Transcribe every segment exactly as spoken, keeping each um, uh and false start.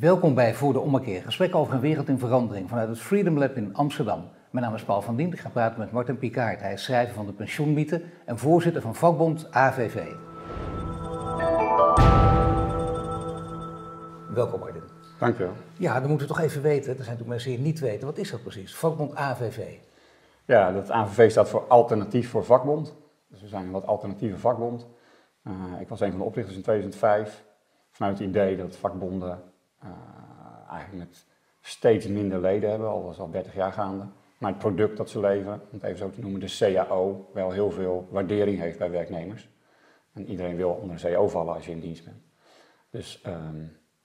Welkom bij Voor de Ommekeer, gesprek over een wereld in verandering vanuit het Freedom Lab in Amsterdam. Mijn naam is Paul van Dien, ik ga praten met Martin Pikaart. Hij is schrijver van de pensioenmythe en voorzitter van vakbond A V V. Welkom Martin. Dank je wel. Ja, dan moeten we toch even weten, er zijn natuurlijk mensen die het niet weten, wat is dat precies? Vakbond A V V. Ja, dat A V V staat voor Alternatief voor Vakbond. Dus we zijn een wat alternatieve vakbond. Uh, ik was een van de oprichters in tweeduizend vijf vanuit het idee dat vakbonden Uh, eigenlijk met steeds minder leden hebben, al was al dertig jaar gaande. Maar het product dat ze leveren, om het even zo te noemen, de C A O, wel heel veel waardering heeft bij werknemers. En iedereen wil onder een C A O vallen als je in dienst bent. Dus uh,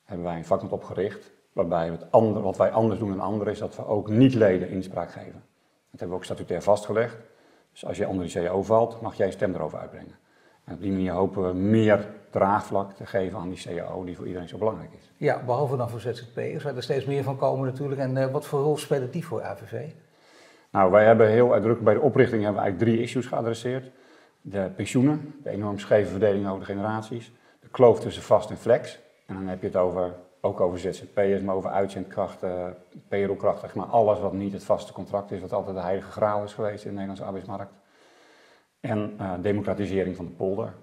hebben wij een vakbond opgericht, waarbij het ander, wat wij anders doen dan anderen is dat we ook niet-leden inspraak geven. Dat hebben we ook statutair vastgelegd. Dus als je onder die C A O valt, mag jij stem erover uitbrengen. En op die manier hopen we meer draagvlak te geven aan die C A O die voor iedereen zo belangrijk is. Ja, behalve dan voor Z Z P'ers, waar er steeds meer van komen natuurlijk. En uh, wat voor rol spelen die voor A V V? Nou, wij hebben heel uitdrukkelijk bij de oprichting hebben we eigenlijk drie issues geadresseerd. De pensioenen, de enorm scheve verdeling over de generaties. De kloof tussen vast en flex. En dan heb je het over, ook over Z Z P'ers, maar over uitzendkrachten, payrollkrachten. Maar alles wat niet het vaste contract is, wat altijd de heilige graal is geweest in de Nederlandse arbeidsmarkt. En uh, democratisering van de polder.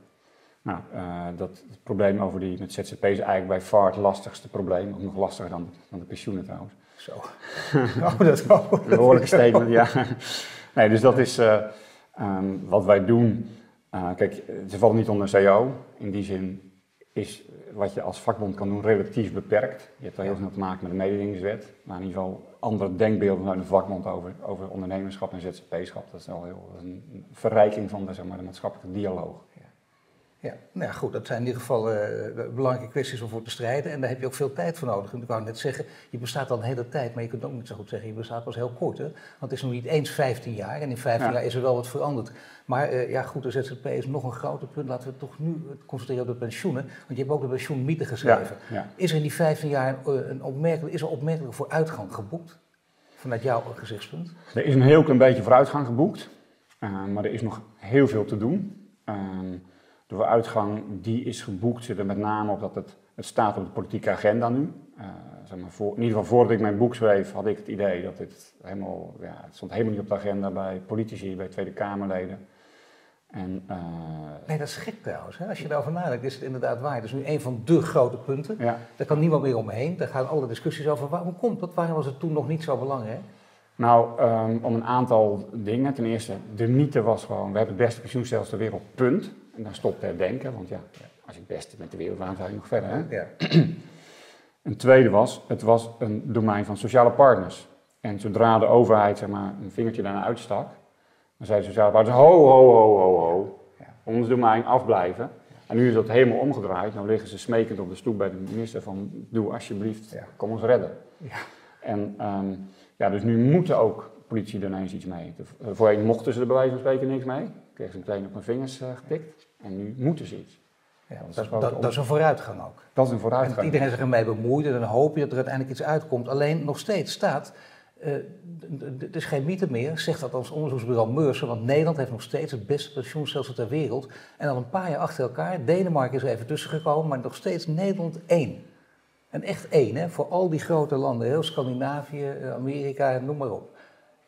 Nou, uh, dat het probleem over die met Z Z P's is eigenlijk bij far het lastigste probleem. Ook nog lastiger dan, dan de pensioenen trouwens. Zo. Oh, dat is wel een behoorlijke statement, ja. Nee, dus dat is uh, um, wat wij doen. Uh, kijk, ze vallen niet onder C A O. In die zin is wat je als vakbond kan doen relatief beperkt. Je hebt daar heel veel te maken met de mededingingswet. Maar in ieder geval andere denkbeelden vanuit de vakbond over, over ondernemerschap en Z Z P'schap. Dat is al heel, dat is een verrijking van de, zeg maar, de maatschappelijke dialoog. Ja, nou goed, dat zijn in ieder geval uh, belangrijke kwesties om voor te strijden. En daar heb je ook veel tijd voor nodig. En ik wou net zeggen, je bestaat al een hele tijd, maar je kunt ook niet zo goed zeggen, je bestaat pas heel kort. Hè? Want het is nog niet eens vijftien jaar en in vijftien ja. jaar is er wel wat veranderd. Maar uh, ja goed, de Z Z P is nog een groter punt. Laten we toch nu concentreren op de pensioenen. Want je hebt ook de pensioenmythe geschreven. Ja, ja. Is er in die vijftien jaar een, een opmerkelijk, is er opmerkelijke vooruitgang geboekt? Vanuit jouw gezichtspunt? Er is een heel klein beetje vooruitgang geboekt. Uh, maar er is nog heel veel te doen. Uh, De vooruitgang die is geboekt zit er met name op dat het, het staat op de politieke agenda nu. Uh, zeg maar voor, in ieder geval voordat ik mijn boek schreef had ik het idee dat dit helemaal, ja, het stond helemaal niet op de agenda bij politici, bij Tweede Kamerleden. En, uh... Nee, dat is gek trouwens. Hè? Als je daarover nadenkt is het inderdaad waar. Dat is nu een van de grote punten. Ja. Daar kan niemand meer omheen. Daar gaan alle discussies over. Waarom komt dat? Waarom was het toen nog niet zo belangrijk? Nou, um, om een aantal dingen. Ten eerste, de mythe was gewoon, we hebben het beste pensioenstelsel ter wereld, punt. En dan stopt het denken, want ja, als je het beste met de wereld, waarom zou je nog verder, hè? Ja. Een tweede was, het was een domein van sociale partners. En zodra de overheid, zeg maar, een vingertje daarna uitstak, dan zeiden sociale partners, ho, ho, ho, ho, ho, ons domein afblijven. En nu is dat helemaal omgedraaid, nou liggen ze smekend op de stoep bij de minister van, doe alsjeblieft, ja. kom ons redden. Ja. En um, ja, dus nu moeten ook politie er ineens iets mee. De, voorheen mochten ze er bij wijze van spreken niks mee. Kregen ze meteen op hun vingers uh, getikt. En nu moeten ze iets. Ja, dat, dat, is dat, dat is een vooruitgang ook. Dat is een vooruitgang. En iedereen zich ermee bemoeit en dan hoop je dat er uiteindelijk iets uitkomt. Alleen nog steeds staat, het uh, is geen mythe meer, zegt dat ons onderzoeksbureau Mercer, want Nederland heeft nog steeds het beste pensioenstelsel ter wereld. En al een paar jaar achter elkaar, Denemarken is er even tussen gekomen, maar nog steeds Nederland één. En echt één, hè, voor al die grote landen, heel Scandinavië, Amerika, noem maar op.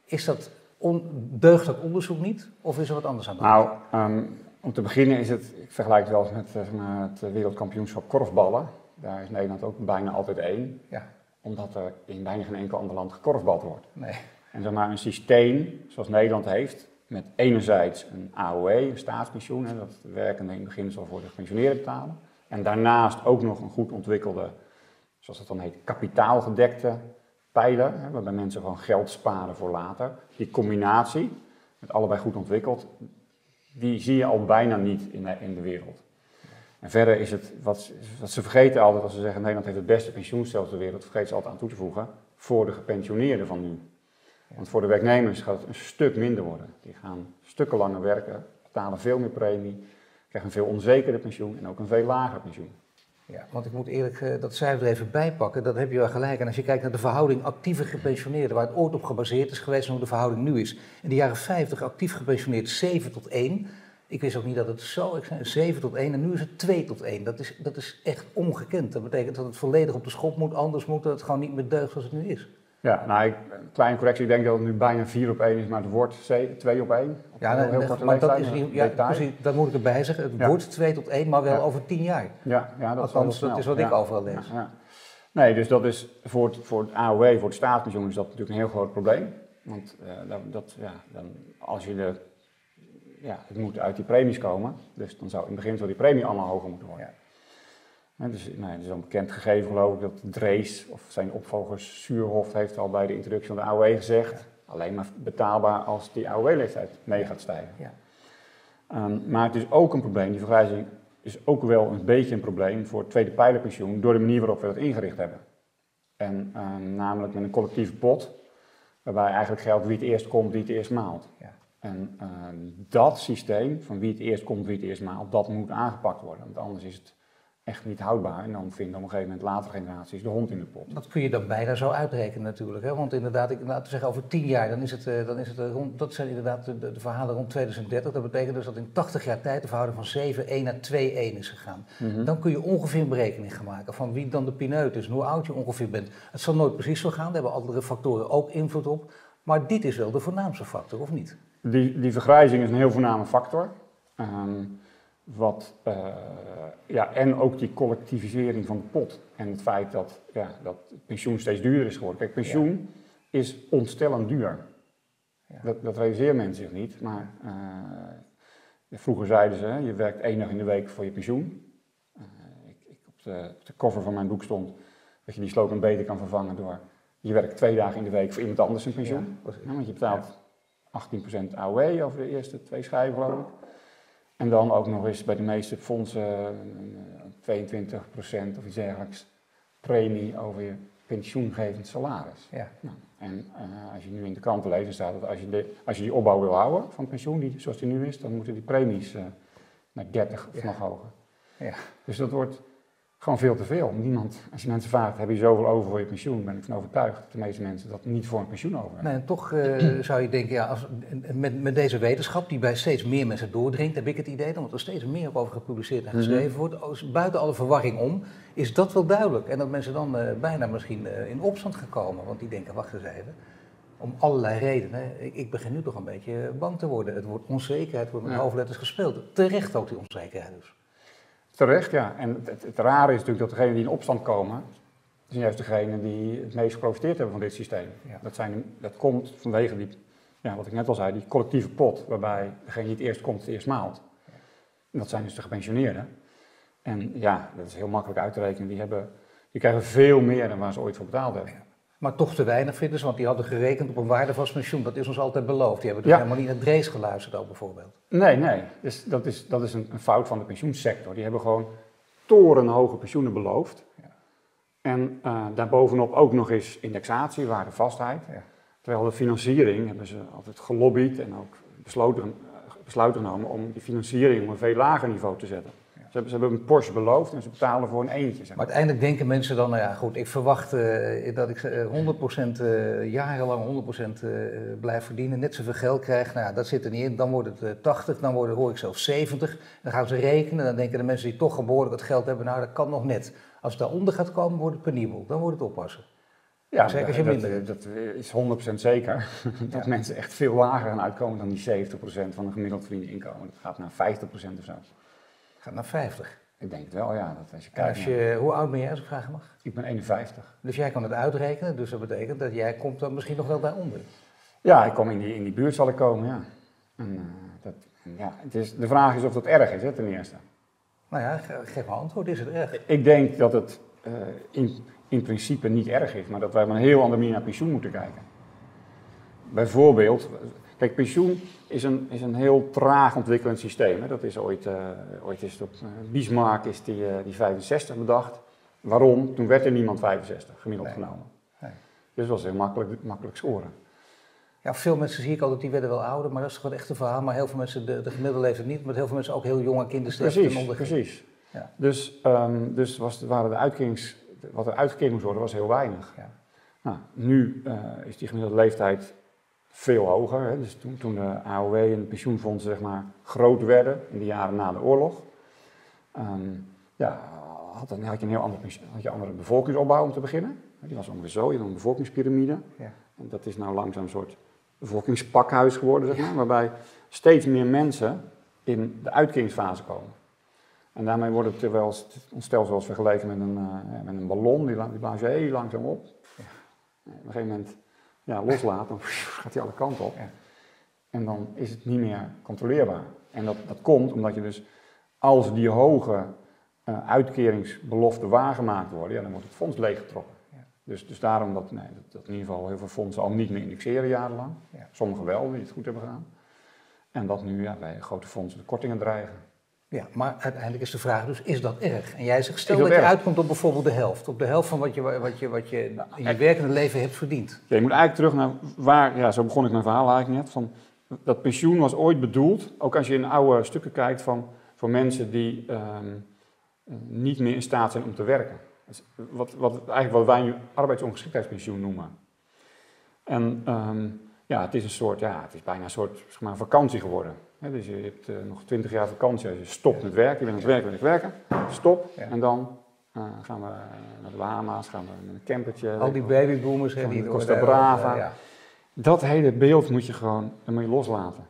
Is dat on, deugt dat onderzoek niet of is er wat anders aan de hand? Nou, um, om te beginnen is het, ik vergelijk het wel eens met, zeg maar, het wereldkampioenschap korfballen. Daar is Nederland ook bijna altijd één, ja. omdat er in bijna geen enkel ander land gekorfbald wordt. Nee. En zeg maar, een systeem zoals Nederland heeft, met enerzijds een A O W, een staatspensioen, hè, dat de werkende in het begin zal voor de gepensioneerden betalen. En daarnaast ook nog een goed ontwikkelde, zoals dat dan heet, kapitaalgedekte pijler, hè, waarbij mensen gewoon geld sparen voor later. Die combinatie, met allebei goed ontwikkeld, die zie je al bijna niet in de, in de wereld. En verder is het, wat, wat ze vergeten altijd als ze zeggen Nederland heeft het beste pensioenstelsel ter wereld, vergeten ze altijd aan toe te voegen, voor de gepensioneerden van nu. Want voor de werknemers gaat het een stuk minder worden. Die gaan stukken langer werken, betalen veel meer premie, krijgen een veel onzekerder pensioen en ook een veel lager pensioen. Ja, want ik moet eerlijk dat cijfer er even bijpakken, dat heb je wel gelijk. En als je kijkt naar de verhouding actieve gepensioneerden, waar het ooit op gebaseerd is geweest en hoe de verhouding nu is. In de jaren vijftig actief gepensioneerd zeven tot één Ik wist ook niet dat het zo, ik zei zeven tot één en nu is het twee tot één. Dat is, dat is echt ongekend. Dat betekent dat het volledig op de schop moet, anders moet dat het gewoon niet meer deugt zoals het nu is. Ja, nou, ik, een kleine correctie. Ik denk dat het nu bijna vier op één is, maar het wordt twee op één. Ja, nou, heel nee, maar dat, is, ja, precies, dat moet ik erbij zeggen. Het ja. wordt twee tot één, maar wel ja. over tien jaar. Ja, ja dat, Althans, dat is wat ja. ik overal lees. Ja, ja. Nee, dus dat is voor het, voor het A O W, voor het staatspensioen, is dat natuurlijk een heel groot probleem. Want uh, dat, dat, ja, dan, als je de... Ja, het moet uit die premies komen. Dus dan zou in het begin zou die premie allemaal hoger moeten worden. Ja. En dus, nee, het is al bekend gegeven, geloof ik, dat Drees of zijn opvolgers Suurhof heeft al bij de introductie van de A O W gezegd. Ja. Alleen maar betaalbaar als die A O W-leeftijd mee gaat stijgen. Ja. Um, maar het is ook een probleem, die vergrijzing is ook wel een beetje een probleem voor het tweede pijlerpensioen door de manier waarop we dat ingericht hebben. En um, namelijk met een collectieve pot, waarbij eigenlijk geldt wie het eerst komt, wie het eerst maalt. Ja. En uh, dat systeem, van wie het eerst komt, wie het eerst maalt, dat moet aangepakt worden. Want anders is het echt niet houdbaar. En dan vinden op een gegeven moment latere generaties de hond in de pot. Dat kun je dan bijna zo uitrekenen natuurlijk. Hè? Want inderdaad, ik, nou, te zeggen, over tien jaar, dan is het, uh, dan is het uh, rond, dat zijn inderdaad de, de verhalen rond twintig dertig. Dat betekent dus dat in tachtig jaar tijd de verhouding van zeven op één naar twee op één is gegaan. Mm-hmm. Dan kun je ongeveer een berekening gaan maken van wie dan de pineut is en hoe oud je ongeveer bent. Het zal nooit precies zo gaan, daar hebben andere factoren ook invloed op. Maar dit is wel de voornaamste factor, of niet? Die, die vergrijzing is een heel voorname factor. Um, wat, uh, ja, en ook die collectivisering van de pot. En het feit dat, ja, dat het pensioen steeds duurder is geworden. Kijk, pensioen ja. is ontstellend duur. Ja. Dat, dat realiseren mensen zich niet. Maar uh, vroeger zeiden ze, je werkt één dag in de week voor je pensioen. Uh, ik, ik, op, de, op de cover van mijn boek stond dat je die slogan beter kan vervangen door... Je werkt twee dagen in de week voor iemand anders een pensioen. Ja, nou, want je betaalt... Ja. achttien procent A O W over de eerste twee schijven, geloof ik. En dan ook nog eens bij de meeste fondsen tweeëntwintig procent of iets dergelijks premie over je pensioengevend salaris. Ja. Nou, en uh, als je nu in de kranten leest, staat dat als je, de, als je die opbouw wil houden van pensioen, die, zoals die nu is, dan moeten die premies uh, naar dertig of ja. nog hoger. Ja. Dus dat wordt gewoon veel te veel. Niemand, als je mensen vraagt, heb je zoveel over voor je pensioen? Ben ik van overtuigd dat de meeste mensen dat niet voor een pensioen over hebben. Nee, en toch uh, zou je denken, ja, als, met, met deze wetenschap die bij steeds meer mensen doordringt, heb ik het idee, omdat er steeds meer over gepubliceerd en geschreven wordt, als, buiten alle verwarring om, is dat wel duidelijk. En dat mensen dan uh, bijna misschien uh, in opstand gaan komen, want die denken, wacht eens even, om allerlei redenen. Ik, ik begin nu toch een beetje bang te worden. Het woord onzekerheid wordt met ja. hoofdletters gespeeld. Terecht ook die onzekerheid dus. Terecht, ja. En het, het, het rare is natuurlijk dat degenen die in opstand komen, zijn juist degenen die het meest geprofiteerd hebben van dit systeem. Ja. Dat, zijn, dat komt vanwege die, ja, wat ik net al zei, die collectieve pot, waarbij degene die het eerst komt, het eerst maalt. En dat zijn dus de gepensioneerden. En ja, dat is heel makkelijk uit te rekenen. Die, hebben, die krijgen veel meer dan waar ze ooit voor betaald hebben. Ja. Maar toch te weinig vinden ze, want die hadden gerekend op een waardevast pensioen. Dat is ons altijd beloofd. Die hebben dus ja. helemaal niet naar Drees geluisterd ook bijvoorbeeld. Nee, nee. Dus dat is, dat is een, een fout van de pensioensector. Die hebben gewoon torenhoge pensioenen beloofd. Ja. En uh, daarbovenop ook nog eens indexatie, waardevastheid. Ja. Terwijl de financiering hebben ze altijd gelobbyd en ook besloten, besluiten genomen om die financiering op een veel lager niveau te zetten. Ze hebben een Porsche beloofd en ze betalen voor een eentje. Zeg maar. Maar uiteindelijk denken mensen dan, nou ja goed, ik verwacht uh, dat ik honderd procent uh, jarenlang honderd procent uh, blijf verdienen, net zoveel geld krijg. Nou ja, dat zit er niet in. Dan wordt het uh, tachtig, dan worden, hoor ik zelfs zeventig. Dan gaan ze rekenen, dan denken de mensen die toch behoorlijk het geld hebben, nou dat kan nog net. Als het daaronder gaat komen, wordt het penibel, dan wordt het oppassen. Ja, zeker als je minder. Dat, dat is honderd procent zeker. Dat ja. mensen echt veel lager gaan uitkomen dan die zeventig procent van een gemiddeld verdiende inkomen. Dat gaat naar vijftig procent of zo. Naar vijftig? Ik denk het wel, ja. Dat als je kijkt, als je, ja. Hoe oud ben jij, als ik vragen mag? Ik ben eenenvijftig. Dus jij kan het uitrekenen, dus dat betekent dat jij komt dan misschien nog wel daaronder? Ja, ik kom in die, in die buurt zal ik komen, ja. En, uh, dat, ja het is, de vraag is of dat erg is, hè, ten eerste. Nou ja, geef maar antwoord. Is het erg? Ik denk dat het uh, in, in principe niet erg is, maar dat wij op een heel andere manier naar pensioen moeten kijken. Bijvoorbeeld... Kijk, pensioen is een, is een heel traag ontwikkelend systeem. Hè. Dat is ooit, uh, ooit is het op uh, Bismarck is die, uh, die vijfenzestig bedacht. Waarom? Toen werd er niemand vijfenzestig gemiddeld nee. genomen. Nee. Dus dat was heel makkelijk, makkelijk scoren. Ja, veel mensen zie ik altijd, die werden wel ouder, maar dat is gewoon echt een verhaal. Maar heel veel mensen, de, de gemiddelde leeftijd niet, maar heel veel mensen ook heel jonge kinderen. Precies, precies. Ja. Dus, um, dus was, waren de uitkerings, wat er uitgekeerd moest worden was heel weinig. Ja. Nou, nu uh, is die gemiddelde leeftijd veel hoger. Hè. Dus toen, toen de A O W en de pensioenfondsen zeg maar, groot werden in de jaren na de oorlog, um, ja, had, dan had je een heel andere, had je andere bevolkingsopbouw om te beginnen. Die was ongeveer zo, je had een bevolkingspyramide. Ja. En dat is nou langzaam een soort bevolkingspakhuis geworden, zeg maar, ja. waarbij steeds meer mensen in de uitkeringsfase komen. En daarmee wordt het wel ons stelsel wel eens vergeleken met een, uh, met een ballon, die, die blaas je heel langzaam op. Ja. Op een gegeven moment ja, loslaat, dan gaat hij alle kanten op. Ja. En dan is het niet meer controleerbaar. En dat, dat komt omdat je dus, als die hoge uh, uitkeringsbeloften waargemaakt worden, ja, dan wordt het fonds leeggetrokken. Ja. Dus, dus daarom dat, nee, dat, dat in ieder geval heel veel fondsen al niet meer indexeren jarenlang. Ja. Sommigen wel, die het goed hebben gedaan. En dat nu ja, bij grote fondsen de kortingen dreigen. Ja, maar uiteindelijk is de vraag dus, is dat erg? En jij zegt, stel dat, dat je uitkomt op bijvoorbeeld de helft. Op de helft van wat je, wat je, wat je in je werkende leven hebt verdiend. Ja, je moet eigenlijk terug naar waar, ja, zo begon ik mijn verhaal eigenlijk net. Van, dat pensioen was ooit bedoeld, ook als je in oude stukken kijkt, van, voor mensen die um, niet meer in staat zijn om te werken. Dus wat, wat, eigenlijk wat wij nu arbeidsongeschiktheidspensioen noemen. En um, ja, het is een soort, ja, het is bijna een soort zeg maar, vakantie geworden. He, dus je hebt uh, nog twintig jaar vakantie, als je stopt met werken, je bent aan het werken, ben ik werken, stop. Ja. En dan uh, gaan we naar de Bahama's, gaan we met een campertje. Al die babyboomers, hè, die Costa Brava. Uh, ja. Dat hele beeld moet je gewoon dat moet je loslaten.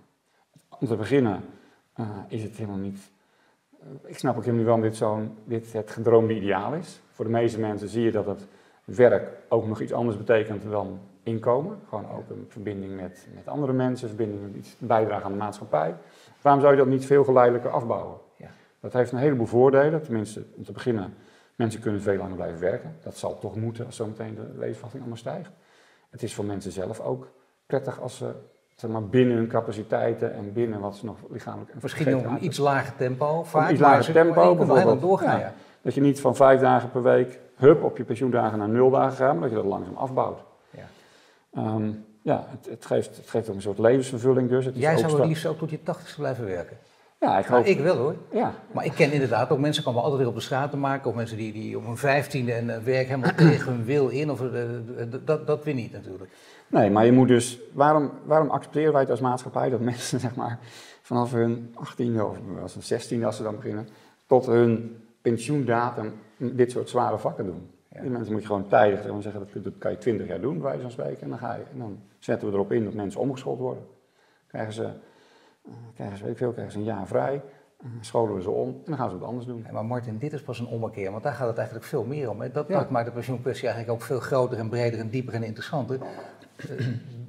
Om te beginnen uh, is het helemaal niet... Uh, ik snap ook helemaal niet waarom dit, zo'n, dit het gedroomde ideaal is. Voor de meeste mensen zie je dat het werk ook nog iets anders betekent dan... inkomen, gewoon ook een verbinding met, met andere mensen, verbinding met iets, bijdrage aan de maatschappij. Waarom zou je dat niet veel geleidelijker afbouwen? Ja. Dat heeft een heleboel voordelen, tenminste om te beginnen, mensen kunnen veel langer blijven werken. Dat zal toch moeten als zometeen de levensverwachting allemaal stijgt. Het is voor mensen zelf ook prettig als ze zeg maar, binnen hun capaciteiten en binnen wat ze nog lichamelijk... Misschien nog een iets lager tempo vaak. Een iets lager tempo bijvoorbeeld. Doorgaan, ja. Ja. Dat je niet van vijf dagen per week, hup, op je pensioendagen naar nul dagen gaat, maar dat je dat langzaam afbouwt. Um, ja, het, het, geeft, het geeft ook een soort levensvervulling dus. Het is Jij zou het liefst ook tot je tachtigste blijven werken? Ja, ik hoop... Nou, ik wel hoor. Ja. Maar ik ken inderdaad ook mensen, ik kan me altijd weer op de straten maken. Of mensen die, die op hun vijftiende en werk helemaal tegen hun wil in. Of, uh, dat, dat weer niet natuurlijk. Nee, maar je moet dus... Waarom, waarom accepteren wij het als maatschappij dat mensen zeg maar vanaf hun achttiende of als hun zestiende als ze dan beginnen... tot hun pensioendatum dit soort zware vakken doen? Die mensen moet je gewoon tijdig zeggen, dat kan je twintig jaar doen, bij wijze van spreken. En dan, ga je, en dan zetten we erop in dat mensen omgeschoold worden. Krijgen ze, krijgen ze, weet ik veel, krijgen ze een jaar vrij, scholen we ze om en dan gaan ze wat anders doen. Ja, maar Martin, dit is pas een ommekeer, want daar gaat het eigenlijk veel meer om. Hè? Dat, ja. dat maakt de pensioenkwestie eigenlijk ook veel groter en breder en dieper en interessanter. Uh,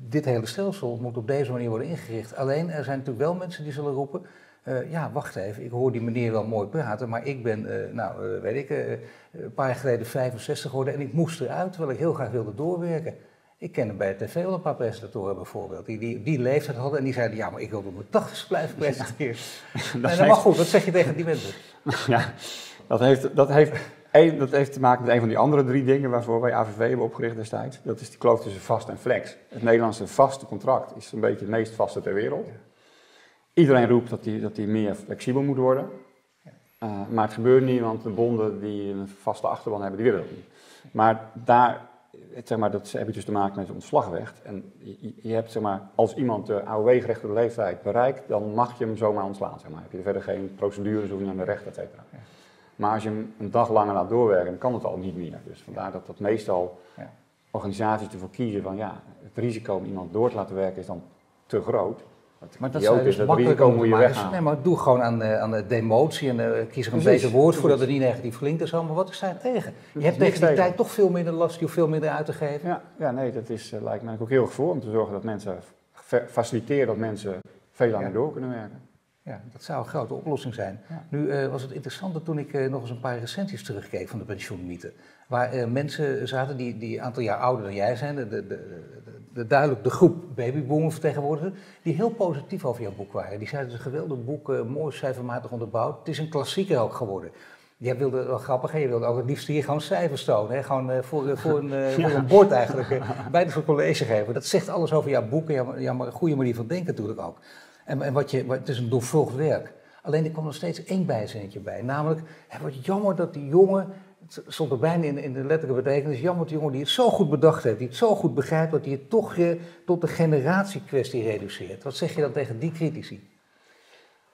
dit hele stelsel moet op deze manier worden ingericht. Alleen, er zijn natuurlijk wel mensen die zullen roepen... Uh, ja, wacht even, ik hoor die meneer wel mooi praten, maar ik ben, uh, nou, uh, weet ik, uh, een paar jaar geleden vijfenzestig geworden en ik moest eruit, terwijl ik heel graag wilde doorwerken. Ik kende bij de tv al een paar presentatoren bijvoorbeeld, die, die die leeftijd hadden en die zeiden, ja, maar ik wil op mijn tachtigste blijven presenteren. Ja, dat en, heeft... Maar goed, wat zeg je tegen die mensen? Ja, dat heeft, dat, heeft een, dat heeft te maken met een van die andere drie dingen waarvoor wij A V V hebben opgericht destijds. Dat is die kloof tussen vast en flex. Het Nederlandse vaste contract is een beetje het meest vaste ter wereld. Ja. Iedereen roept dat die, dat die meer flexibel moet worden. Uh, maar het gebeurt niet, want de bonden die een vaste achterban hebben, die willen dat niet. Maar daar zeg maar, dat heb je dus te maken met het ontslagrecht. En je, je hebt, zeg maar, als iemand de A O W-gerechtigde leeftijd bereikt, dan mag je hem zomaar ontslaan. Zeg maar. Heb je verder geen procedures hoeven naar de rechter, et cetera. Maar als je hem een dag langer laat doorwerken, dan kan het al niet meer. Dus vandaar dat dat meestal organisaties ervoor kiezen van ja, het risico om iemand door te laten werken is dan te groot. Maar dat zou dus makkelijk moeten maken. Nee, maar doe gewoon aan, uh, aan de demotie en uh, kies er een beter woord voor dat het niet negatief klinkt en zo. Maar wat is daar tegen? Je hebt tegen die tijd toch veel minder last, je hoeft veel minder uit te geven. Ja, ja nee, dat is, uh, lijkt mij ook heel erg voor om te zorgen dat mensen, faciliteren dat mensen veel langer ja. door kunnen werken. Ja, dat zou een grote oplossing zijn. Ja. Nu uh, was het interessanter toen ik uh, nog eens een paar recensies terugkeek van de pensioenmythe. Waar uh, mensen zaten die, die een aantal jaar ouder dan jij zijn, de, de, de, de, duidelijk de groep babyboomer vertegenwoordigen, die heel positief over jouw boek waren. Die zeiden, het is een geweldig boek, uh, mooi cijfermatig onderbouwd. Het is een klassieker ook geworden. Jij wilde wel grappig, hè? Je wilde ook het liefst hier gewoon cijfers tonen. Hè? Gewoon uh, voor, uh, voor, een, uh, ja. voor een bord eigenlijk, uh, bijna voor college geven. Dat zegt alles over jouw boek en jouw, jouw goede manier van denken natuurlijk ook. En, en wat je, wat, het is een doorvolgd werk. Alleen er kwam nog steeds één bijzinnetje bij. Namelijk, hè, wat jammer dat die jongen het stond er bijna in, in de letterlijke betekenis, jammer dat de jongen die het zo goed bedacht heeft, die het zo goed begrijpt, dat hij het toch je tot de generatiekwestie reduceert. Wat zeg je dan tegen die critici?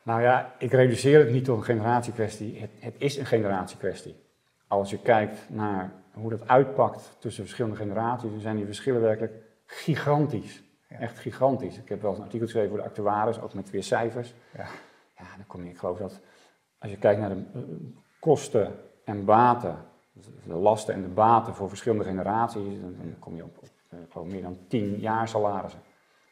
Nou ja, ik reduceer het niet tot een generatiekwestie. Het, het is een generatiekwestie. Als je kijkt naar hoe dat uitpakt tussen verschillende generaties, dan zijn die verschillen werkelijk gigantisch. Ja. Echt gigantisch. Ik heb wel eens een artikel geschreven voor de actuaris, ook met weer cijfers. Ja, ja dan kom je, ik geloof dat, als je kijkt naar de uh, kosten en baten, de lasten en de baten voor verschillende generaties, dan, dan kom je op, op ik geloof meer dan tien jaar salarissen.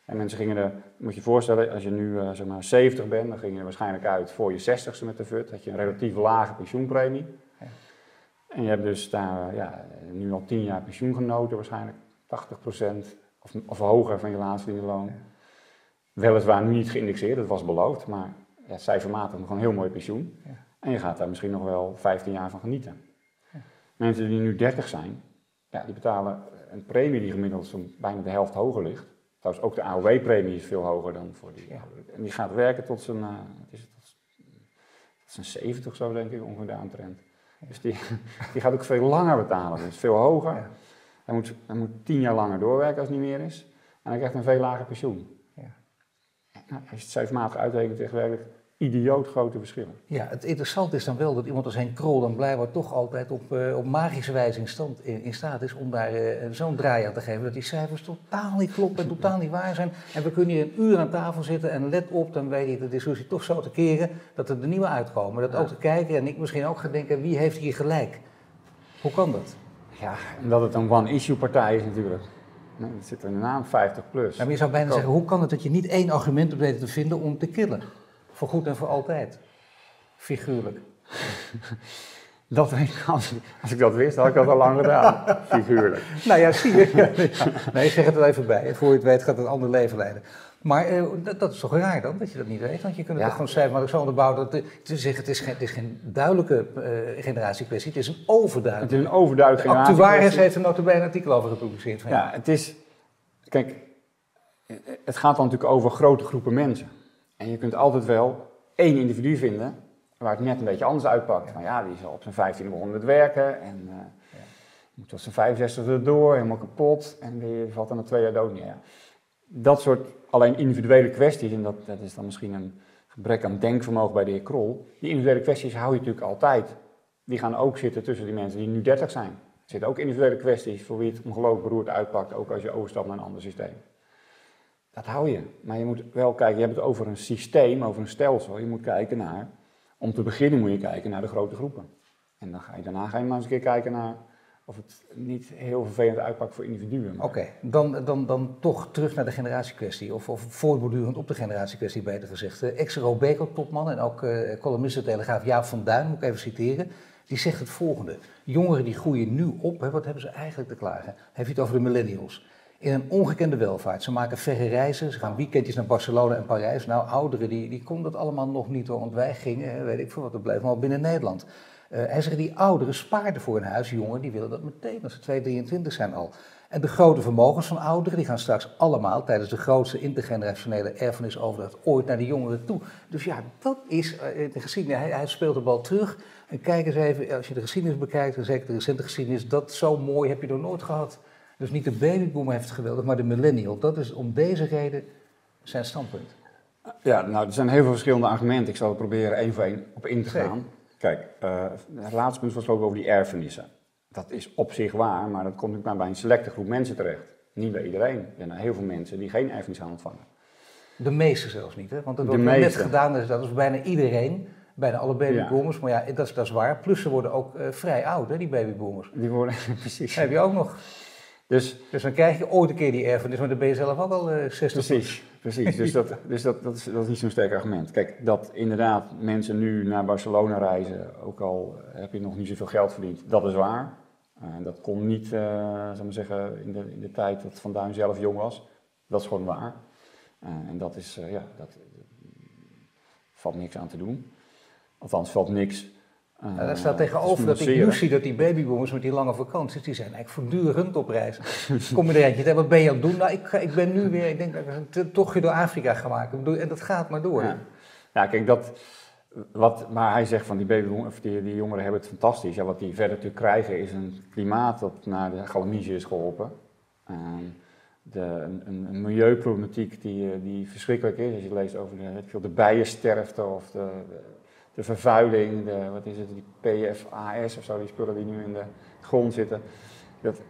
En mensen gingen er, moet je je voorstellen, als je nu uh, zeg maar zeventig bent, dan ging je er waarschijnlijk uit voor je zestigste met de V U T, had je een relatief lage pensioenpremie. Ja. En je hebt dus daar ja, nu al tien jaar pensioen genoten, waarschijnlijk tachtig procent of, of hoger van je laatste loon. Ja. Weliswaar nu niet geïndexeerd, dat was beloofd, maar ja, cijfermatig nog een heel mooi pensioen. Ja. En je gaat daar misschien nog wel vijftien jaar van genieten. Ja. Mensen die nu dertig zijn, ja, die betalen een premie die gemiddeld zo'n bijna de helft hoger ligt. Trouwens, ook de A O W-premie is veel hoger dan voor die. Ja. En die gaat werken tot zijn, uh, is het, tot zijn zeventig zo, denk ik, ongeveer de aantrend. Ja. Dus die, die gaat ook veel langer betalen, dus veel hoger. Ja. Hij, moet, hij moet tien jaar langer doorwerken als het niet meer is. En hij krijgt een veel lager pensioen. Ja. Nou, als je het cijfermatig uitrekent, is het werkelijk idioot grote verschillen. Ja, het interessante is dan wel dat iemand als Henk Krol dan blijkbaar toch altijd op, uh, op magische wijze in, stand, in, in staat is om daar uh, zo'n draai aan te geven dat die cijfers totaal niet kloppen en totaal niet waar zijn. En we kunnen hier een uur aan tafel zitten en let op, dan weet je de discussie toch zo te keren dat er de nieuwe uitkomen. Dat ja. Ook te kijken en ik misschien ook ga denken, wie heeft hier gelijk? Hoe kan dat? Ja, omdat het een one-issue partij is natuurlijk. Nee, dat zit er in de naam vijftig plus. Maar je zou bijna zeggen, hoe kan het dat je niet één argument op weet te vinden om te killen? Voor goed en voor altijd. Figuurlijk. Dat weet ik, als, ik, als ik dat wist, had ik dat al lang gedaan. Figuurlijk. Nou ja, zie je. Ja. Nee, zeg het er even bij. Voor je het weet gaat het een ander leven leiden. Maar uh, dat, dat is toch raar dan, dat je dat niet weet? Want je kunt het ja. toch gewoon cijfer, maar zo onderbouwen dat de, te zeggen, het is geen, het is geen duidelijke uh, generatiekwestie, het is een overduidelijke. Het is een overduidelijke generatie. Actuaris heeft er nota bene een artikel over gepubliceerd. Van ja, ja, het is... Kijk, het gaat dan natuurlijk over grote groepen mensen. En je kunt altijd wel één individu vinden waar het net een beetje anders uitpakt. Ja. Maar ja, die is al op zijn vijftiende begonnen met werken en uh, ja. moet tot zijn vijfenzestigste door, helemaal kapot. En die valt dan na twee jaar dood neer. Ja. Dat soort alleen individuele kwesties, en dat, dat is dan misschien een gebrek aan denkvermogen bij de heer Krol. Die individuele kwesties hou je natuurlijk altijd. Die gaan ook zitten tussen die mensen die nu dertig zijn. Er zitten ook individuele kwesties voor wie het ongelooflijk beroerd uitpakt, ook als je overstapt naar een ander systeem. Dat hou je. Maar je moet wel kijken, je hebt het over een systeem, over een stelsel. Je moet kijken naar, om te beginnen moet je kijken naar de grote groepen. En dan ga je, daarna ga je maar eens een keer kijken naar of het niet heel vervelend uitpakt voor individuen. Oké, okay, dan, dan, dan toch terug naar de generatiekwestie. Of, of voortbordurend op de generatiekwestie, beter gezegd. Ex-Robeco-topman en ook uh, columnist de Telegraaf Jaap van Duijn, moet ik even citeren. Die zegt het volgende. Jongeren die groeien nu op, hè, wat hebben ze eigenlijk te klagen? Heeft u het over de millennials? In een ongekende welvaart. Ze maken verre reizen, ze gaan weekendjes naar Barcelona en Parijs. Nou, ouderen, die, die kon dat allemaal nog niet hoor, want wij gingen, weet ik veel wat, dat bleef maar binnen Nederland. Uh, hij zegt, die ouderen spaarden voor hun huis, jongeren, die willen dat meteen, als ze twee, drieëntwintig zijn al. En de grote vermogens van ouderen, die gaan straks allemaal tijdens de grootste intergenerationele erfenisoverdracht ooit naar de jongeren toe. Dus ja, dat is de geschiedenis. Hij, hij speelt de bal terug. En kijk eens even, als je de geschiedenis bekijkt, en zeker de recente geschiedenis, dat zo mooi heb je nog nooit gehad. Dus niet de babyboomer heeft het geweldig, maar de millennial. Dat is om deze reden zijn standpunt. Ja, nou, er zijn heel veel verschillende argumenten. Ik zal er proberen één voor één op in te gaan. Zeker. Kijk, uh, het laatste punt was ook over die erfenissen. Dat is op zich waar, maar dat komt natuurlijk maar bij een selecte groep mensen terecht. Niet bij iedereen. Er zijn heel veel mensen die geen erfenis gaan ontvangen. De meeste zelfs niet, hè? Want dat wordt net gedaan, dus dat is bijna iedereen. Bijna alle babyboomers, ja. Maar ja, dat is, dat is waar. Plus ze worden ook uh, vrij oud, hè, die babyboomers. Die worden, precies. Heb je ook nog. Dus, dus dan krijg je ooit een keer die erfenis, maar dan ben je zelf ook al uh, zestig. Precies, precies. Dus, dat, dus dat, dat, is, dat is niet zo'n sterk argument. Kijk, dat inderdaad mensen nu naar Barcelona reizen, ook al heb je nog niet zoveel geld verdiend, dat is waar. Uh, dat kon niet, uh, zal maar zeggen, in de, in de tijd dat Van Duijn zelf jong was. Dat is gewoon waar. Uh, en dat is, uh, ja, dat uh, valt niks aan te doen. Althans, valt niks. Uh, nou, daar staat tegenover dat ik nu zie dat die babyboomers met die lange vakanties, die zijn eigenlijk voortdurend op reis. Kom je er eentje, wat ben je aan het doen? Nou, ik, ik ben nu weer, ik denk dat ik een tochtje door Afrika ga maken. En dat gaat maar door. Ja, ja, kijk, dat, Wat, maar hij zegt van die, baby, of die, die jongeren hebben het fantastisch. Ja, wat die verder natuurlijk krijgen is een klimaat dat naar de chlamydia is geholpen. Uh, de, een, een milieuproblematiek die, die verschrikkelijk is. Als je leest over de, de bijensterfte of de, de, de vervuiling, de, wat is het, die P F A S of zo, die spullen die nu in de grond zitten. Dat,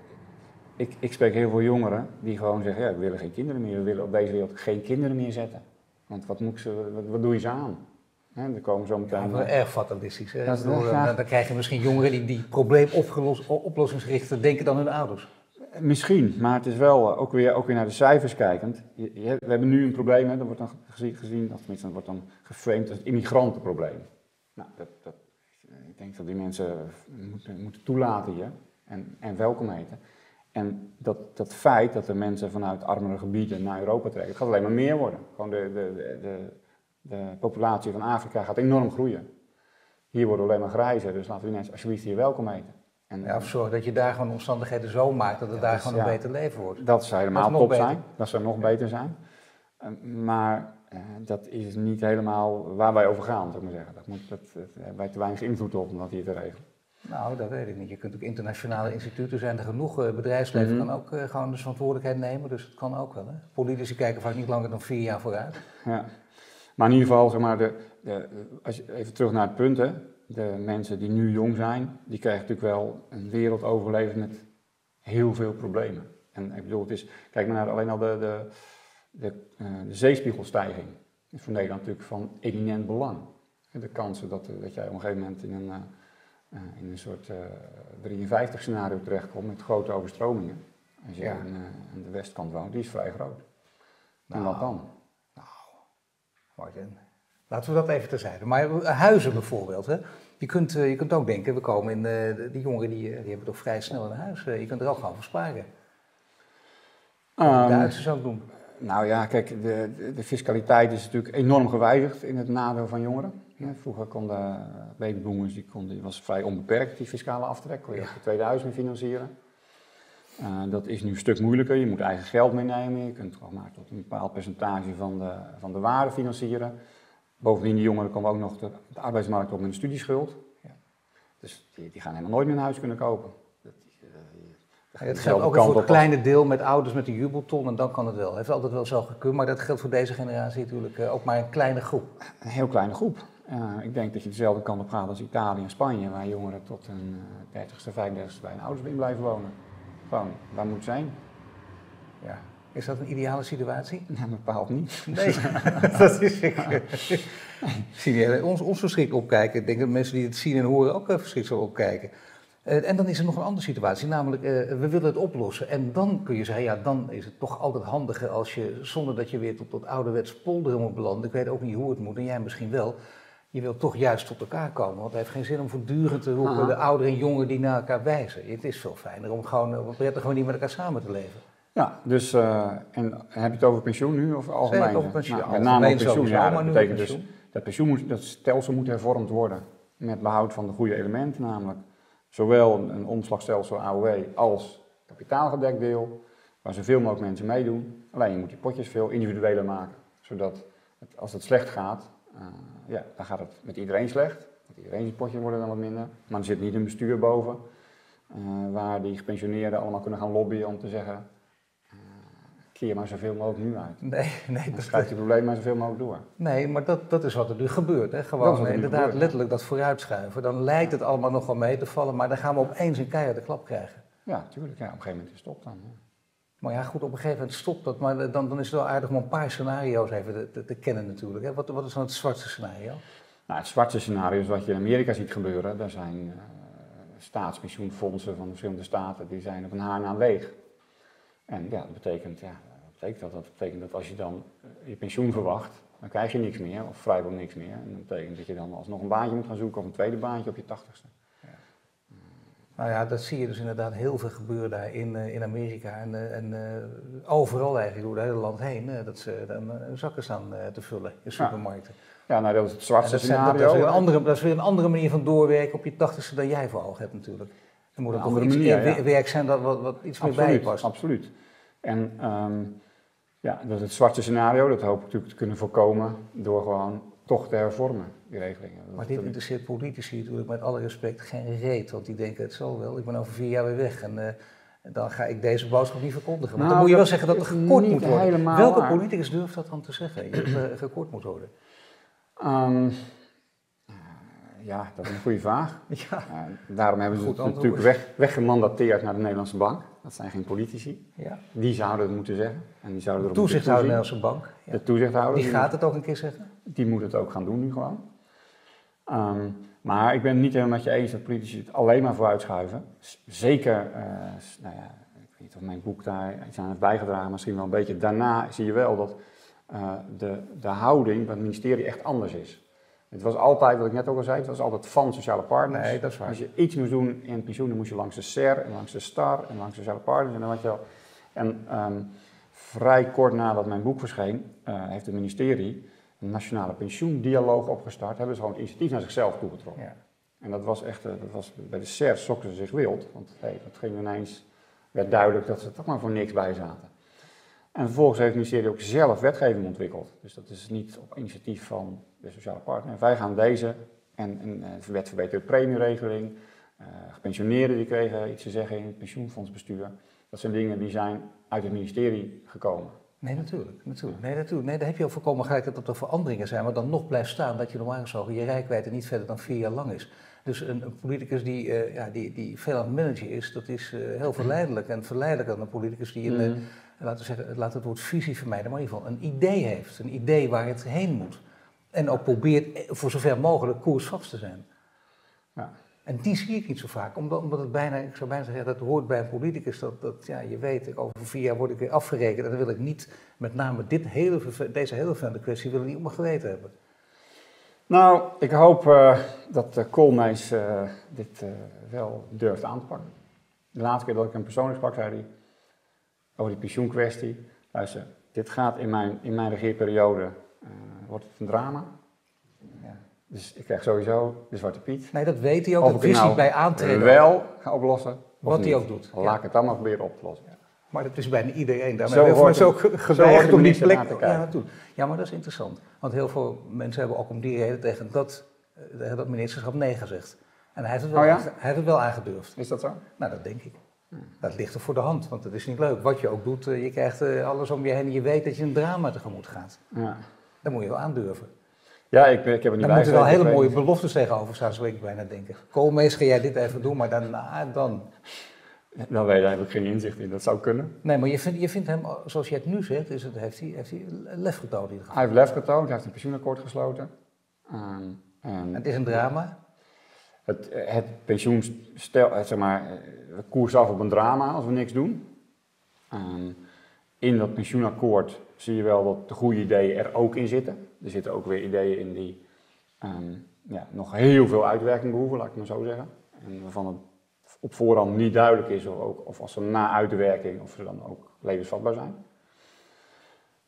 ik, ik spreek heel veel jongeren die gewoon zeggen, ja, we willen geen kinderen meer. We willen op deze wereld geen kinderen meer zetten. Want wat, moet ze, wat, wat doe je ze aan? He, er komen zo meteen... Ja, erg fatalistisch. He. Dat is door, graag... Dan krijg je misschien jongeren die die probleem oplossingsgerichter denken dan hun ouders. Misschien, maar het is wel, ook weer, ook weer naar de cijfers kijkend. Je, je, we hebben nu een probleem, hè, dat wordt dan gezien, gezien, of tenminste dat wordt dan geframed als het immigrantenprobleem. Nou, dat, dat, ik denk dat die mensen moeten, moeten toelaten hier en, en welkom heten. En dat, dat feit dat de mensen vanuit armere gebieden naar Europa trekken, het gaat alleen maar meer worden. Gewoon de... de, de, de De populatie van Afrika gaat enorm groeien. Hier worden we alleen maar grijzer, dus laten we ineens alsjeblieft hier welkom heten. En, ja, of zorg dat je daar gewoon omstandigheden zo maakt dat het ja, daar dat gewoon is, een ja, beter leven wordt. Dat zou helemaal top beter. zijn, dat zou nog ja. beter zijn. Maar eh, dat is niet helemaal waar wij over gaan, zou ik maar zeggen. Dat moet, dat, dat hebben wij te weinig invloed op om dat hier te regelen. Nou, dat weet ik niet. Je kunt ook internationale instituten zijn er genoeg. Bedrijfsleven mm-hmm. kan ook uh, gewoon de verantwoordelijkheid nemen, dus dat kan ook wel. Hè? Politici kijken vaak niet langer dan vier jaar vooruit. Ja. Maar in ieder geval, zeg maar, de, de, als je, even terug naar het punt, hè, de mensen die nu jong zijn, die krijgen natuurlijk wel een wereld overleefd met heel veel problemen. En ik bedoel, het is, kijk maar naar alleen al de, de, de, de zeespiegelstijging. Dat is voor Nederland natuurlijk van eminent belang. De kansen dat, dat jij op een gegeven moment in een, in een soort uh, drieënvijftig scenario terechtkomt met grote overstromingen. Als je ja. aan, uh, aan de westkant woont, die is vrij groot. Nou. En wat dan? Laten we dat even terzijde. Maar huizen bijvoorbeeld, hè? Je, kunt, je kunt ook denken, we komen in de, die jongeren die, die hebben toch vrij snel een huis. Je kunt er ook gewoon voor sparen. Um, de Duitsers ook doen. Nou ja, kijk, de, de, de fiscaliteit is natuurlijk enorm gewijzigd in het nadeel van jongeren. Vroeger konden babyboomers, die, kon, die was vrij onbeperkt, die fiscale aftrek. Kon je ook je tweede huis mee financieren. Uh, dat is nu een stuk moeilijker, je moet eigen geld meenemen, je kunt gewoon maar tot een bepaald percentage van de, van de waarde financieren. Bovendien, de jongeren komen ook nog de, de arbeidsmarkt op met een studieschuld. Ja. Dus die, die gaan helemaal nooit meer een huis kunnen kopen. Dat, uh, ja, het geldt ook voor het kleine deel met ouders met een jubelton en dan kan het wel. Het heeft altijd wel zo gekund, maar dat geldt voor deze generatie natuurlijk uh, ook maar een kleine groep. Een heel kleine groep. Uh, ik denk dat je dezelfde kant op gaat als Italië en Spanje, waar jongeren tot hun dertigste, vijfendertigste bij hun ouders in blijven wonen. Gewoon, waar moet zijn? Ja. Is dat een ideale situatie? Nou, bepaald niet. Nee, dat is zeker. Zie je, ons, ons verschrikt opkijken. Ik denk dat mensen die het zien en horen ook verschrikkelijk opkijken. Uh, en dan is er nog een andere situatie, namelijk uh, we willen het oplossen. En dan kun je zeggen, ja, dan is het toch altijd handiger als je, zonder dat je weer tot dat ouderwets polderen moet belanden. Ik weet ook niet hoe het moet en jij misschien wel. Je wilt toch juist tot elkaar komen, want het heeft geen zin om voortdurend te roepen de ouderen en jongeren die naar elkaar wijzen. Het is veel fijner om gewoon prettig gewoon niet met elkaar samen te leven. Ja, dus uh, en heb je het over pensioen nu of algemeen? Het over pensioen, nou, met name algemeen pensioen, ja, dat betekent pensioen. Dus dat, pensioen moet, dat stelsel moet hervormd worden met behoud van de goede elementen, namelijk zowel een, een omslagstelsel A O W als kapitaalgedekt deel, waar zoveel mogelijk mensen meedoen. Alleen je moet die potjes veel individueler maken, zodat het, als het slecht gaat. Uh, ja, dan gaat het met iedereen slecht. Met iedereen zijn potje worden dan wat minder. Maar er zit niet een bestuur boven. Uh, waar die gepensioneerden allemaal kunnen gaan lobbyen om te zeggen... Uh, keer maar zoveel mogelijk nu uit. Nee, nee. Dan schuift je probleem maar zoveel mogelijk door. Nee, maar dat, dat is wat er nu gebeurt. Hè? Gewoon nee, nu inderdaad gebeurt, letterlijk dat vooruitschuiven. Dan lijkt het allemaal nog wel mee te vallen. Maar dan gaan we opeens een keiharde klap krijgen. Ja, tuurlijk. Ja, op een gegeven moment is het op dan. Ja. Maar ja, goed, op een gegeven moment stopt dat. Maar dan, dan is het wel aardig om een paar scenario's even te, te, te kennen natuurlijk. Hè? Wat, wat is dan het zwartste scenario? Nou, het zwartste scenario is wat je in Amerika ziet gebeuren. Daar zijn uh, staatspensioenfondsen van verschillende staten, die zijn op een haarnaam leeg. En ja, dat betekent, ja, dat betekent dat? Dat betekent dat als je dan je pensioen verwacht, dan krijg je niks meer of vrijwel niks meer. En dat betekent dat je dan alsnog een baantje moet gaan zoeken of een tweede baantje op je tachtigste. Nou ja, dat zie je dus inderdaad heel veel gebeuren daar in, in Amerika en, en uh, overal eigenlijk door het hele land heen. Dat ze dan zakken staan te vullen in supermarkten. Ja, ja nou dat is het zwarte scenario. Dat is, weer een andere, dat is weer een andere manier van doorwerken op je tachtigste dan jij voor ogen hebt natuurlijk. Dan moet er toch iets manier, ja. werk zijn dat wat, wat iets absoluut, meer bij je past. Absoluut. En um, ja, dat is het zwarte scenario. Dat hoop ik natuurlijk te kunnen voorkomen door gewoon toch te hervormen. die regelingen. Maar dit interesseert politici natuurlijk met alle respect geen reet. Want die denken het zal wel, ik ben over vier jaar weer weg en uh, dan ga ik deze boodschap niet verkondigen. Maar nou, dan moet je wel zeggen dat er gekort moet worden. Welke waar. politicus durft dat dan te zeggen, dat er gekort moet worden? Um, ja, dat is een goede vraag. Ja. Uh, daarom hebben ze Goed het antwoord. natuurlijk weg, weggemandateerd naar de Nederlandse Bank. Dat zijn geen politici. Ja. Die zouden het moeten zeggen. En die zouden de toezichthouder de Nederlandse Bank. Ja. De toezichthouder. Die gaat het ook een keer zeggen. Die moet het ook gaan doen nu gewoon. Um, maar ik ben het niet helemaal met je eens dat politici het alleen maar vooruit schuiven. Zeker, uh, nou ja, ik weet niet of mijn boek daar iets aan heeft bijgedragen, misschien wel een beetje. Daarna zie je wel dat uh, de, de houding van het ministerie echt anders is. Het was altijd, wat ik net ook al zei, het was altijd van sociale partners. Nee, dat is waar. Als je iets moest doen in pensioen, dan moest je langs de S E R en langs de S T A R en langs de sociale partners. En dan had je al... En um, vrij kort nadat mijn boek verscheen, uh, heeft het ministerie een nationale pensioendialoog opgestart. Hebben ze gewoon een initiatief naar zichzelf toegetrokken. Ja. En dat was echt, uh, dat was, bij de S E R schokten ze zich wild. Want hey, dat ging ineens, werd duidelijk dat ze toch maar voor niks bij zaten. En vervolgens heeft het ministerie ook zelf wetgeving ontwikkeld. Dus dat is niet op initiatief van de sociale partner. En wij gaan deze en een wet verbeterde premieregeling, uh, gepensioneerden die kregen iets te zeggen in het pensioenfondsbestuur. Dat zijn dingen die zijn uit het ministerie gekomen. Nee, natuurlijk. natuurlijk. Nee, natuurlijk. Nee, daar heb je ook voorkomen gelijk dat er veranderingen zijn. Maar dan nog blijft staan dat je normaal gesproken je reikwijdte niet verder dan vier jaar lang is. Dus een, een politicus die, uh, ja, die, die veel aan het managen is, dat is uh, heel verleidelijk. En verleidelijk dan een politicus die, in, uh, laten we zeggen, laten we het woord visie vermijden, maar in ieder geval een idee heeft. Een idee waar het heen moet. En ook probeert voor zover mogelijk koersvast te zijn. Ja. En die zie ik niet zo vaak, omdat, omdat het bijna, ik zou bijna zeggen, dat hoort bij een politicus. Dat, dat ja, je weet, over vier jaar word ik weer afgerekend en dan wil ik niet, met name dit hele, deze hele vervelende kwestie, wil ik niet op mijn geweten hebben. Nou, ik hoop uh, dat uh, Koolmees uh, dit uh, wel durft aan te pakken. De laatste keer dat ik hem persoonlijk sprak, zei hij over die pensioenkwestie. Luister, dit gaat in mijn, in mijn regeerperiode, uh, wordt het een drama. Ja. Dus ik krijg sowieso de Zwarte Piet. Nee, dat weet hij ook. Of dat wist nou hij bij aantreden. Wel gaan oplossen. Wat niet. hij ook doet. Laat ja. ik het allemaal proberen op te lossen. Ja. Maar dat is bijna iedereen daarmee. Zo wordt het ook geweigerd om die plek te kijken. Ja, naartoe. Ja, maar dat is interessant. Want heel veel mensen hebben ook om die reden tegen dat, dat ministerschap nee gezegd. En hij heeft, het wel, oh ja? hij heeft het wel aangedurfd. Is dat zo? Nou, dat denk ik. Hm. Dat ligt er voor de hand, want het is niet leuk. Wat je ook doet, je krijgt alles om je heen en je weet dat je een drama tegemoet gaat. Ja. Dat moet je wel aandurven. Ja, ik, ik heb er niet bij. Er moeten wel hele mooie beloftes tegenover staan, zou ik bijna denken. Koolmees, ga jij dit even doen, maar daarna dan... Nou, wij hebben geen inzicht in, dat zou kunnen. Nee, maar je, vind, je vindt hem, zoals je het nu zegt, is het, heeft, hij, heeft hij lef getoond in ieder geval. Hij heeft lef getoond, hij heeft een pensioenakkoord gesloten. Um, um, het is een drama? Het, het pensioenstel, het, zeg maar, we koersen af op een drama als we niks doen. Um, in dat pensioenakkoord zie je wel dat de goede ideeën er ook in zitten. Er zitten ook weer ideeën in die um, ja, nog heel veel uitwerking behoeven, laat ik maar zo zeggen. En waarvan het op voorhand niet duidelijk is of, ook, of als ze na uitwerking of ze dan ook levensvatbaar zijn.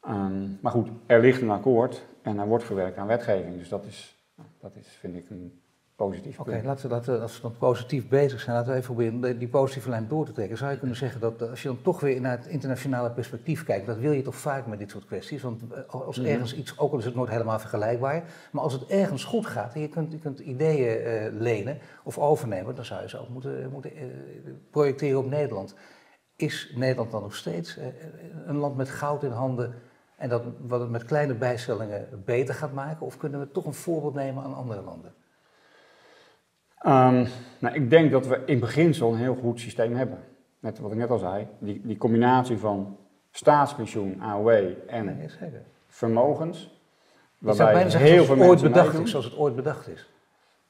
Um, maar goed, er ligt een akkoord en er wordt gewerkt aan wetgeving. Dus dat is, dat is vind ik een positief punt. Oké, laten we dat, als we dan positief bezig zijn, laten we even proberen die positieve lijn door te trekken. Zou je kunnen zeggen dat als je dan toch weer naar het internationale perspectief kijkt, dat wil je toch vaak met dit soort kwesties. Want als ergens iets, ook al is het nooit helemaal vergelijkbaar, maar als het ergens goed gaat en je kunt, je kunt ideeën uh, lenen of overnemen, dan zou je ze ook moeten, moeten uh, projecteren op Nederland. Is Nederland dan nog steeds uh, een land met goud in handen en dat wat het met kleine bijstellingen beter gaat maken? Of kunnen we toch een voorbeeld nemen aan andere landen? Um, nou, ik denk dat we in beginsel een heel goed systeem hebben. Net wat ik net al zei, die, die combinatie van staatspensioen, A O W en nee, vermogens. Waarbij bijna zeggen, heel veel mensen ooit bedacht is, zoals het ooit bedacht is.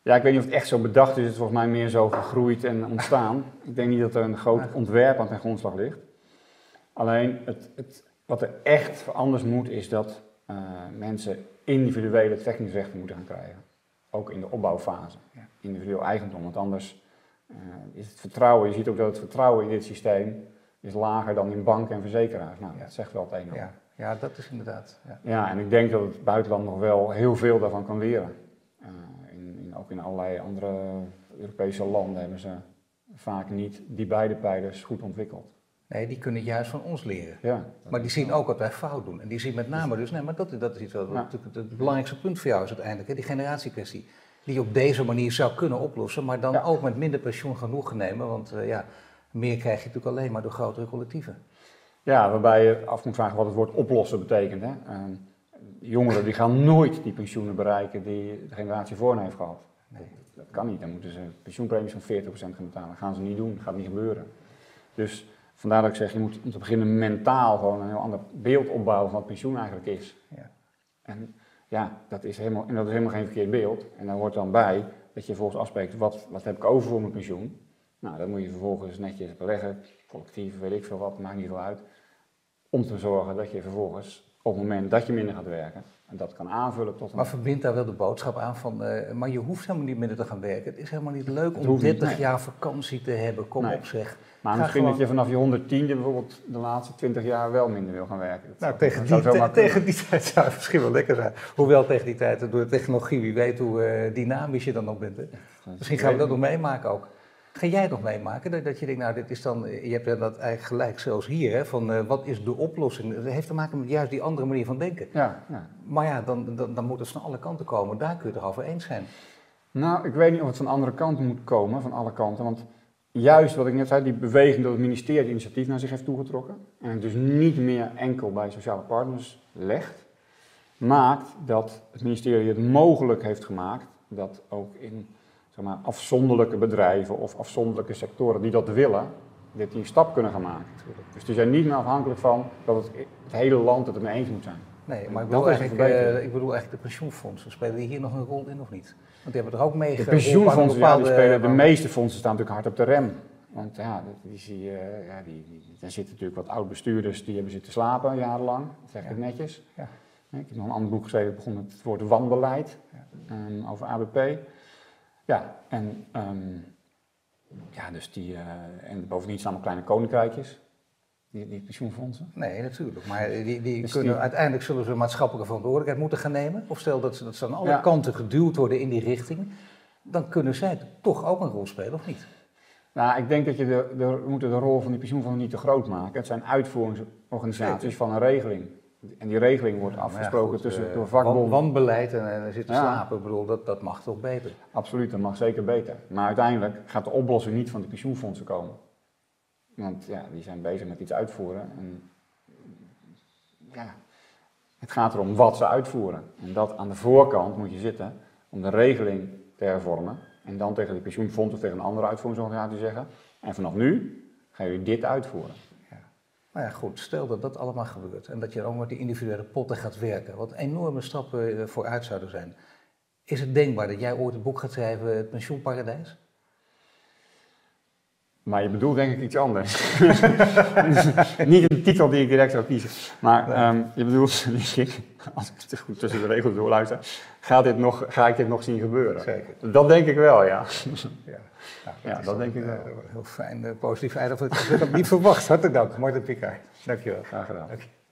Ja, ik weet niet of het echt zo bedacht is. Het is volgens mij meer zo gegroeid en ontstaan. Ik denk niet dat er een groot ontwerp aan ten grondslag ligt. Alleen, het, het, wat er echt anders moet, is dat uh, mensen individuele technische rechten moeten gaan krijgen. Ook in de opbouwfase, individueel eigendom. Want anders uh, is het vertrouwen, je ziet ook dat het vertrouwen in dit systeem is lager dan in banken en verzekeraars. Nou, ja. dat zegt wel het een en ander. Ja. ja, dat is inderdaad. Ja. ja, en ik denk dat het buitenland nog wel heel veel daarvan kan leren. Uh, in, in, ook in allerlei andere Europese landen hebben ze vaak niet die beide pijlers goed ontwikkeld. Nee, die kunnen juist van ons leren. Ja, maar die zien ook wat wij fout doen. En die zien met name dus, nee, maar dat, dat is iets wat, ja. het, het belangrijkste punt voor jou is uiteindelijk, hè, die generatiekwestie. Die je op deze manier zou kunnen oplossen, maar dan ja. ook met minder pensioen genoegen nemen. Want uh, ja, meer krijg je natuurlijk alleen maar door grotere collectieven. Ja, waarbij je af moet vragen wat het woord oplossen betekent. Hè? Uh, jongeren die gaan nooit die pensioenen bereiken die de generatie voor hen heeft gehad. Nee. Dat kan niet, dan moeten ze pensioenpremies van veertig procent gaan betalen. Dat gaan ze niet doen, dat gaat niet gebeuren. Dus vandaar dat ik zeg, je moet om te beginnen mentaal gewoon een heel ander beeld opbouwen van wat pensioen eigenlijk is. Ja. En ja, dat is helemaal, en dat is helemaal geen verkeerd beeld. En daar hoort dan bij dat je vervolgens afspreekt, wat, wat heb ik over voor mijn pensioen? Nou, dat moet je vervolgens netjes beleggen, collectief, weet ik veel wat, maakt niet veel uit. Om te zorgen dat je vervolgens, op het moment dat je minder gaat werken, en dat kan aanvullen tot een... Maar verbindt daar wel de boodschap aan van, uh, maar je hoeft helemaal niet minder te gaan werken. Het is helemaal niet leuk om dertig nee. jaar vakantie te hebben, kom nee. op zeg. Maar Ga misschien gewoon... dat je vanaf je honderdtiende bijvoorbeeld de laatste twintig jaar wel minder wil gaan werken. Dat nou, tegen die, te, tegen die tijd zou het misschien wel lekker zijn. Hoewel tegen die tijd, door de technologie, wie weet hoe uh, dynamisch je dan nog bent. Hè? Misschien gaan we dat nog meemaken ook. Ga jij het nog meemaken? Dat je denkt, nou, dit is dan, je hebt dat eigenlijk gelijk zelfs hier, hè, van uh, wat is de oplossing? Dat heeft te maken met juist die andere manier van denken. Ja, ja. Maar ja, dan, dan, dan moet het van alle kanten komen. Daar kun je het over eens zijn. Nou, ik weet niet of het van andere kanten moet komen, van alle kanten. Want juist wat ik net zei, die beweging dat het ministerie het initiatief naar zich heeft toegetrokken. En het dus niet meer enkel bij sociale partners legt. Maakt dat het ministerie het mogelijk heeft gemaakt dat ook in... zeg maar, afzonderlijke bedrijven of afzonderlijke sectoren die dat willen, dit die stap kunnen gaan maken. Dus die zijn niet meer afhankelijk van dat het, het hele land het ermee eens moet zijn. Nee, maar ik bedoel, eigenlijk, uh, ik bedoel eigenlijk de pensioenfondsen. Spelen die hier nog een rol in of niet? Want die hebben er ook mee De pensioenfondsen, ja, die spelen, de meeste fondsen staan natuurlijk hard op de rem. Want ja, die zie je, ja, die, die, daar zitten natuurlijk wat oud-bestuurders die hebben zitten slapen jarenlang. Dat zeg ik ja. netjes. Ja. Ik heb nog een ander boek geschreven, begon met het woord wanbeleid ja. um, over A B P. Ja, en, um, ja, dus die, uh, en bovendien staan allemaal kleine koninkrijkjes, die, die pensioenfondsen. Nee, natuurlijk. Maar die, die dus kunnen, die... uiteindelijk zullen ze maatschappelijke verantwoordelijkheid moeten gaan nemen. Of stel dat ze, dat ze aan alle ja. kanten geduwd worden in die richting. Dan kunnen zij toch ook een rol spelen, of niet? Nou, ik denk dat je de, de, we moeten de rol van die pensioenfondsen niet te groot maken. Het zijn uitvoeringsorganisaties ja. van een regeling. En die regeling wordt afgesproken ja, goed, tussen uh, door vakbonden. Wanbeleid en, en zitten slapen, ja. ik bedoel, dat, dat mag toch beter? Absoluut, dat mag zeker beter. Maar uiteindelijk gaat de oplossing niet van de pensioenfondsen komen. Want ja, die zijn bezig met iets uitvoeren. En, ja, het gaat erom wat ze uitvoeren. En dat aan de voorkant moet je zitten om de regeling te hervormen. En dan tegen de pensioenfondsen of tegen een andere uitvoeringsorganisatie zeggen. En vanaf nu gaan jullie dit uitvoeren. Nou ja, goed, stel dat dat allemaal gebeurt en dat je ook met die individuele potten gaat werken, wat enorme stappen vooruit zouden zijn. Is het denkbaar dat jij ooit een boek gaat schrijven, Het Pensioenparadijs? Maar je bedoelt denk ik iets anders. Niet een titel die ik direct zou kiezen, maar nee. um, je bedoelt, als ik het goed tussen de regels doorluister, gaat dit nog, ga ik dit nog zien gebeuren? Zeker. Dat denk ik wel, ja. Ja, nou, ja dat denk een, ik wel. Uh, heel fijn, uh, positief eindig. Ik had het niet verwacht, hartelijk dank. Martin Pikaart. Dankjewel. Graag gedaan. Dank je.